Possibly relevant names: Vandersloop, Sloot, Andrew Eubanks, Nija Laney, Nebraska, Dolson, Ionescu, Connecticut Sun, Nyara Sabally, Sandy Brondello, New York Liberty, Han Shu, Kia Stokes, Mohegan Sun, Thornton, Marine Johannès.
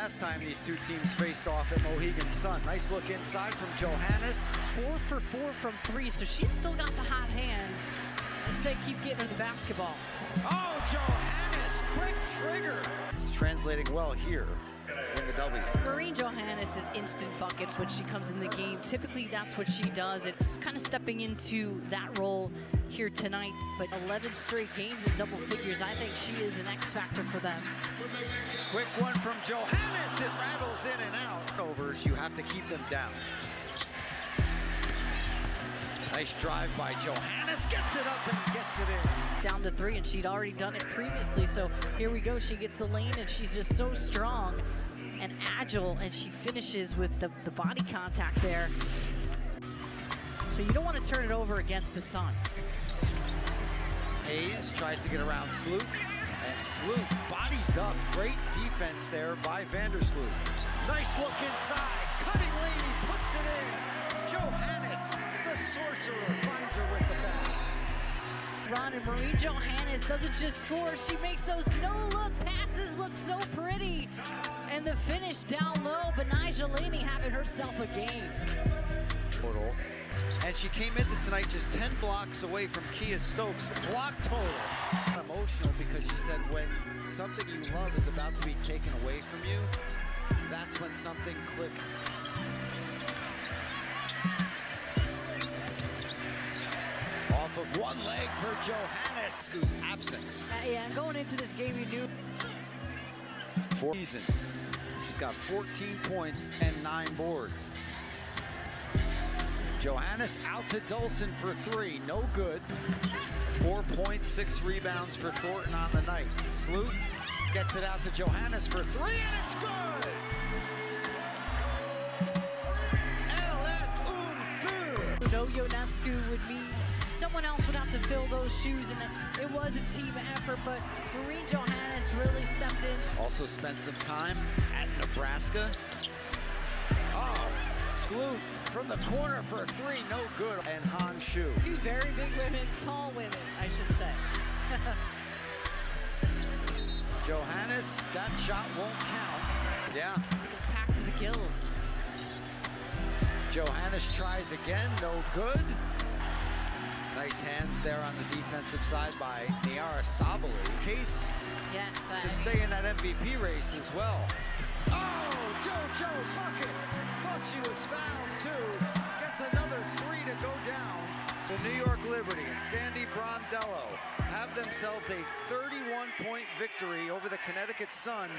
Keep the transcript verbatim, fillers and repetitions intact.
last time these two teams faced off at Mohegan Sun. Nice look inside from Johannès. Four for four from three, so she's still got the hot hand. I'd say keep getting her the basketball. Oh, Johannès, quick trigger. It's translating well here in the W. Marine Johannès is instant buckets when she comes in the game. Typically, that's what she does. It's kind of stepping into that role here tonight, but eleven straight games in double figures. I think she is an X factor for them. Quick one from Johannès. It rattles in and out. Overs, you have to keep them down. Nice drive by Johannès. Gets it up and gets it in. Down to three, and she'd already done it previously. So here we go. She gets the lane, and she's just so strong and agile, and she finishes with the, the body contact there. So you don't want to turn it over against the Sun. Hayes tries to get around Sloot, and Sloot bodies up. Great defense there by Vandersloop. Nice look inside. Cutting Laney puts it in. Johannès, the sorcerer, finds her with the pass. Ron and Marine Johannès doesn't just score. She makes those no-look passes look so pretty. And the finish down low, but Nija Laney having herself a game. Total. And she came into tonight just ten blocks away from Kia Stokes. Block total. Emotional because she said when something you love is about to be taken away from you, that's when something clicks. Off of one leg for Johannès, whose absence. Uh, yeah, and going into this game, you knew. For season, she's got fourteen points and nine boards. Johannès out to Dolson for three, no good. Four points, six rebounds for Thornton on the night. Sloot gets it out to Johannès for three, and it's good! No, Ionescu would be, someone else would have to fill those shoes, and it was a team effort, but Marine Johannès really stepped in. Also spent some time at Nebraska. Oh, Sloot from the corner for a three, no good. And Han Shu. Two very big women, tall women, I should say. Johannès, that shot won't count. Yeah. It was packed to the gills. Johannès tries again, no good. Nice hands there on the defensive side by Nyara Sabally. Case yes, I... to stay in that M V P race as well. Oh, JoJo buckets. Thought she was fouled too. Gets another three to go down. So New York Liberty and Sandy Brondello have themselves a thirty-one point victory over the Connecticut Sun.